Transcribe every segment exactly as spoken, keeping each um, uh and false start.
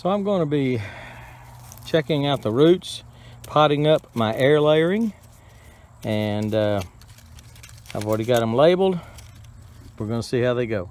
So I'm going to be checking out the roots, potting up my air layering, and uh, I've already got them labeled. We're going to see how they go.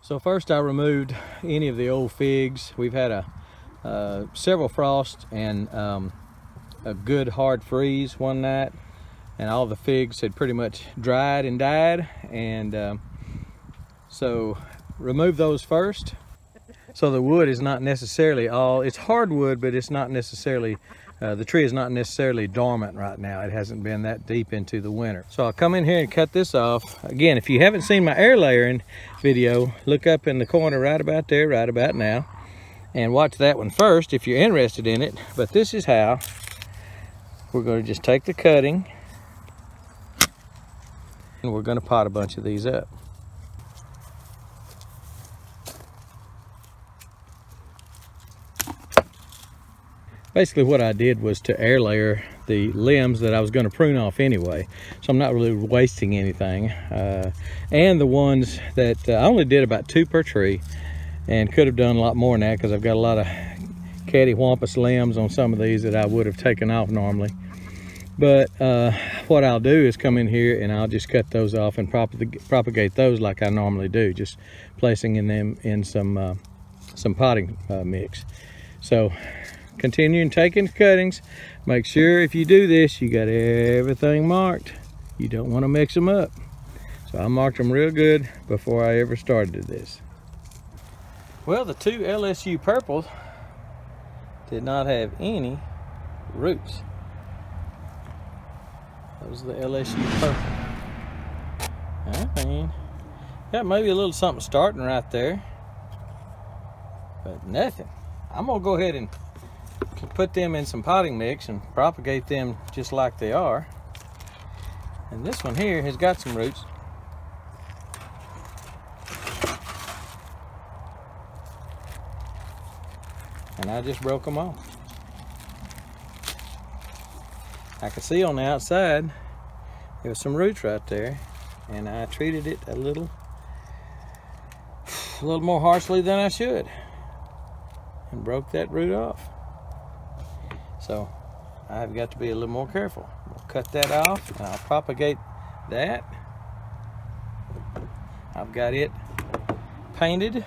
So first I removed any of the old figs. We've had a uh, several frosts and um, a good hard freeze one night, and all the figs had pretty much dried and died, and um, so remove those first. So the wood is not necessarily all, it's hardwood, but it's not necessarily, uh, the tree is not necessarily dormant right now. It hasn't been that deep into the winter. So I'll come in here and cut this off. Again, if you haven't seen my air layering video, look up in the corner right about there, right about now, and watch that one first if you're interested in it. But this is how we're going to just take the cutting and we're going to pot a bunch of these up. Basically what I did was to air layer the limbs that I was going to prune off anyway, so I'm not really wasting anything. Uh, and the ones that uh, I only did about two per tree, and could have done a lot more than that because I've got a lot of cattywampus limbs on some of these that I would have taken off normally. But uh, what I'll do is come in here and I'll just cut those off and prop propagate those like I normally do, just placing in them in some, uh, some potting uh, mix. So continuing taking cuttings. Make sure if you do this, you got everything marked. You don't want to mix them up. So I marked them real good before I ever started this. Well, the two L S U Purples did not have any roots. That was the L S U Purple. I mean, got maybe a little something starting right there, but nothing. I'm gonna go ahead and put them in some potting mix and propagate them just like they are. And this one here has got some roots. And I just broke them off. I could see on the outside there was some roots right there, and I treated it a little a little more harshly than I should and broke that root off. So I've got to be a little more careful. I'll cut that off and I'll propagate that. I've got it painted.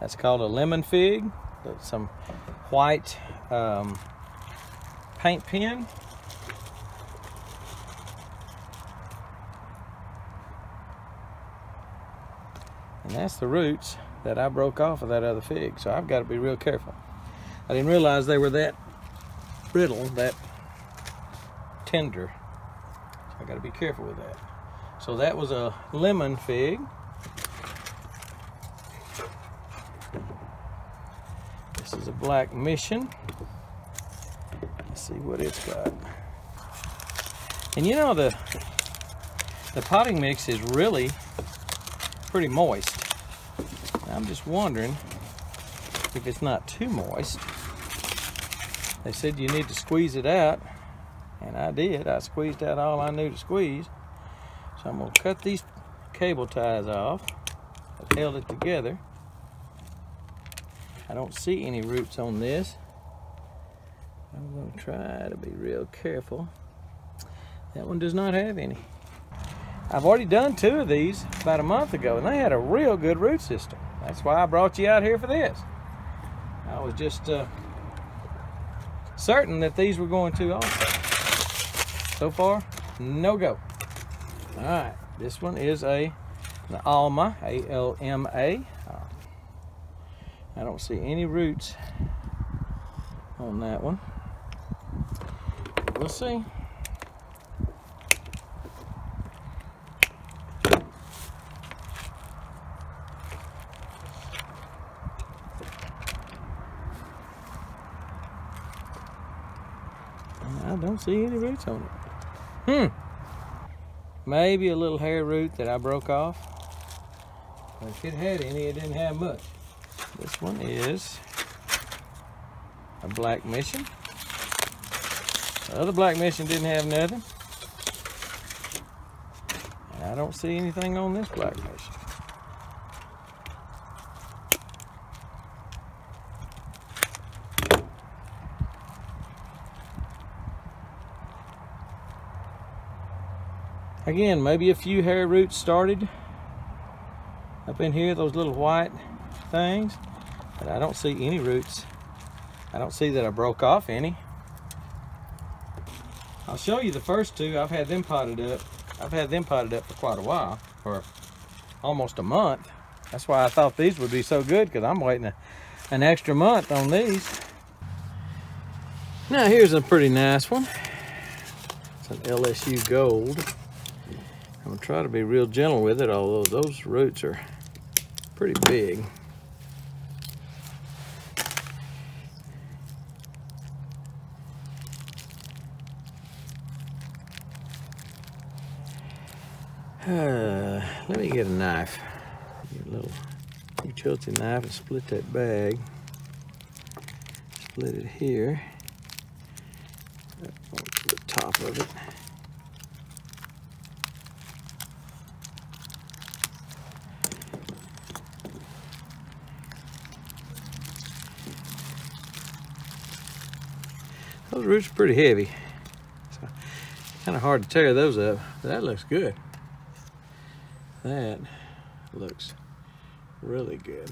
That's called a lemon fig. That's some white um, paint pen. And that's the roots that I broke off of that other fig. So I've got to be real careful. I didn't realize they were that brittle, that tender. So I got to be careful with that. So that was a lemon fig. This is a Black Mission. Let's see what it's got. And you know, the the potting mix is really pretty moist. I'm just wondering if it's not too moist. They said you need to squeeze it out, and I did. I squeezed out all I knew to squeeze. So I'm gonna cut these cable ties off that held it together. I don't see any roots on this. I'm gonna try to be real careful. That one does not have any. I've already done two of these about a month ago, and they had a real good root system. That's why I brought you out here for this. I was just uh, certain that these were going to also. So far, no go. All right, this one is a an Alma, A L M A. I don't see any roots on that one. We'll see. I don't see any roots on it. Hmm. Maybe a little hair root that I broke off. But if it had any, it didn't have much. This one is a Black Mission. The other Black Mission didn't have nothing. And I don't see anything on this Black Mission. Again, maybe a few hair roots started up in here, those little white things, but I don't see any roots. I don't see that I broke off any. I'll show you the first two. I've had them potted up. I've had them potted up for quite a while, for almost a month. That's why I thought these would be so good, because I'm waiting a, an extra month on these. Now here's a pretty nice one. It's an L S U Gold. I'm gonna try to be real gentle with it, although those roots are pretty big. Uh, let me get a knife. Get a little utility knife and split that bag. Split it here. Up onto the top of it. Those roots are pretty heavy. So kind of hard to tear those up, but that looks good. That looks really good.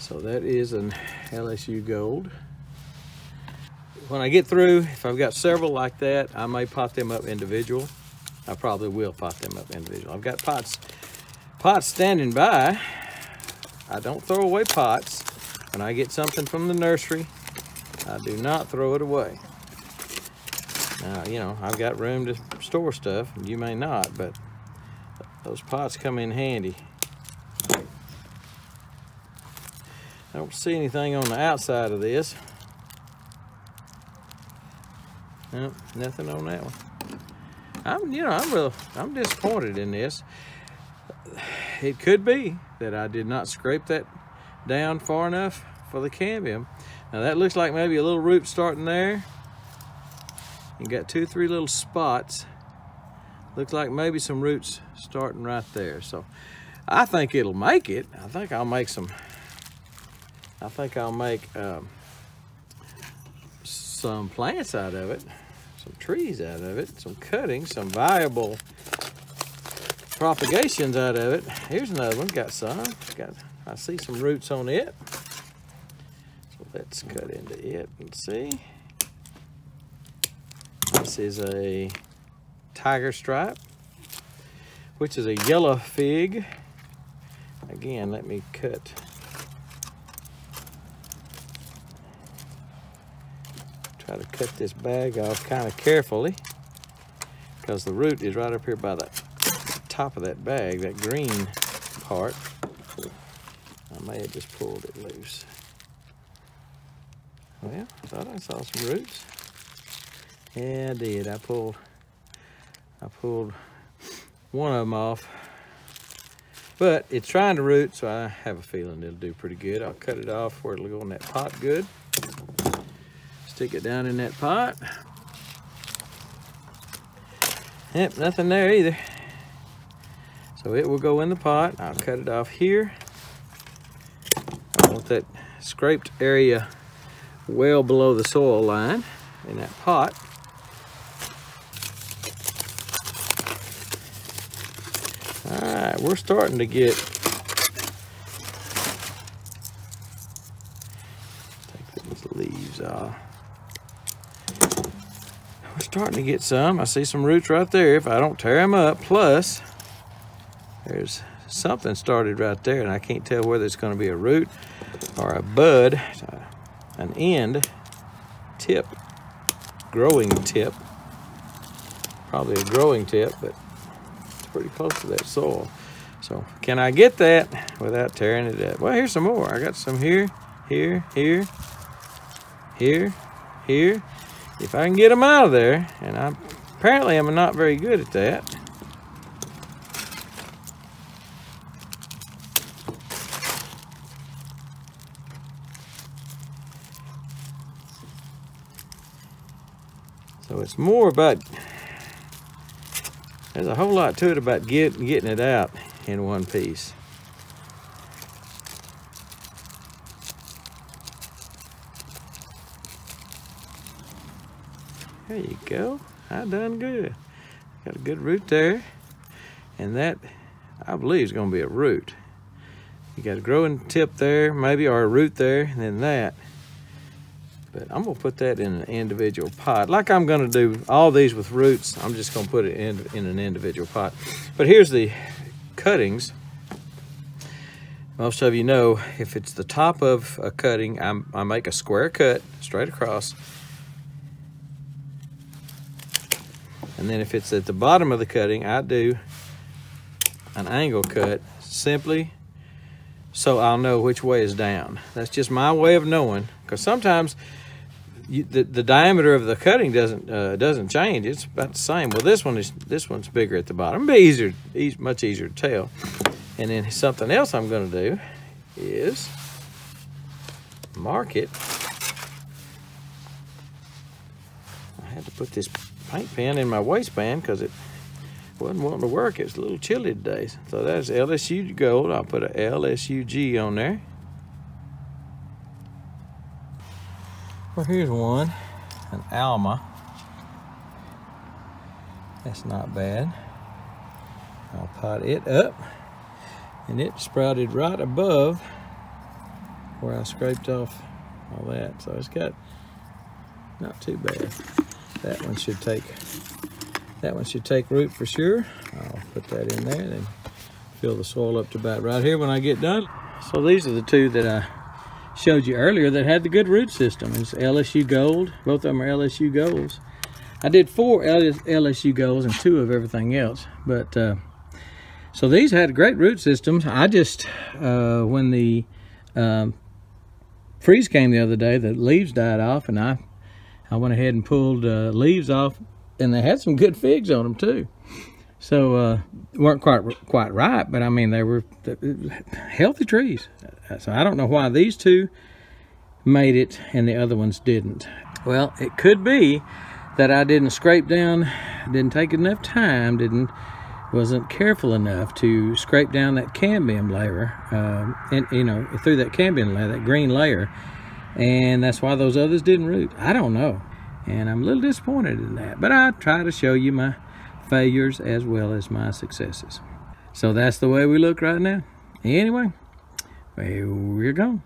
So that is an L S U Gold. When I get through, if I've got several like that, I may pot them up individual. I probably will pot them up individual. I've got pots, pots standing by. I don't throw away pots. When I get something from the nursery, I do not throw it away. Now, you know, I've got room to store stuff, and you may not, but those pots come in handy. I don't see anything on the outside of this. Nope, nothing on that one. I'm, you know, I'm real, I'm disappointed in this. It could be that I did not scrape that down far enough for the cambium. Now that looks like maybe a little root starting there. You got two, three little spots. Looks like maybe some roots starting right there. So I think it'll make it. I think I'll make some, I think I'll make um, some plants out of it, some trees out of it, some cuttings, some viable propagations out of it. Here's another one, got some. Got, I see some roots on it. Let's cut into it and see. This is a Tiger Stripe, which is a yellow fig. Again, let me cut. Try to cut this bag off kind of carefully, because the root is right up here by the top of that bag, that green part. I may have just pulled it loose. Well, I thought I saw some roots. Yeah, I did. I pulled, I pulled one of them off. But it's trying to root, so I have a feeling it'll do pretty good. I'll cut it off where it'll go in that pot good. Stick it down in that pot. Yep, nothing there either. So it will go in the pot. I'll cut it off here. I want that scraped area well below the soil line in that pot. All right, we're starting to get, take these leaves off. We're starting to get some. I see some roots right there. If I don't tear them up, plus there's something started right there, and I can't tell whether it's going to be a root or a bud. An end tip, growing tip, probably a growing tip, but it's pretty close to that soil. So can I get that without tearing it up? Well, here's some more. I got some here, here, here, here, here. If I can get them out of there, and I apparently I'm not very good at that. So it's more about, there's a whole lot to it about get, getting it out in one piece. There you go. I done good. Got a good root there. And that, I believe, is going to be a root. You got a growing tip there, maybe, or a root there, and then that. But I'm going to put that in an individual pot. Like I'm going to do all these with roots, I'm just going to put it in, in an individual pot. But here's the cuttings. Most of you know, if it's the top of a cutting, I'm, I make a square cut straight across. And then if it's at the bottom of the cutting, I do an angle cut simply so I'll know which way is down. That's just my way of knowing, because sometimes you, the, the diameter of the cutting doesn't uh, doesn't change. It's about the same. Well, this one is this one's bigger at the bottom. It'll be easier, easy, much easier to tell. And then something else I'm going to do is mark it. I had to put this paint pen in my waistband because it wasn't wanting to work. It's a little chilly today. So that's L S U Gold. I'll put a L S U G on there. Well, here's one, an Alma. That's not bad. I'll pot it up, and it sprouted right above where I scraped off all that. So it's got not too bad. That one should take, that one should take root for sure. I'll put that in there and fill the soil up to about right here when I get done. So these are the two that I showed you earlier that had the good root system. It's L S U Gold. Both of them are L S U Golds. I did four L S U Golds and two of everything else. But uh, so these had great root systems. I just, uh, when the um, freeze came the other day, the leaves died off, and I I went ahead and pulled uh, leaves off, and they had some good figs on them too. So uh, weren't quite quite ripe, but I mean they were healthy trees. So I don't know why these two made it and the other ones didn't. Well, it could be that I didn't scrape down, didn't take enough time, didn't wasn't careful enough to scrape down that cambium layer, um, and you know through that cambium layer, that green layer. And that's why those others didn't root. I don't know, and I'm a little disappointed in that, but I try to show you my failures as well as my successes. So that's the way we look right now. Anyway, well, we're gone.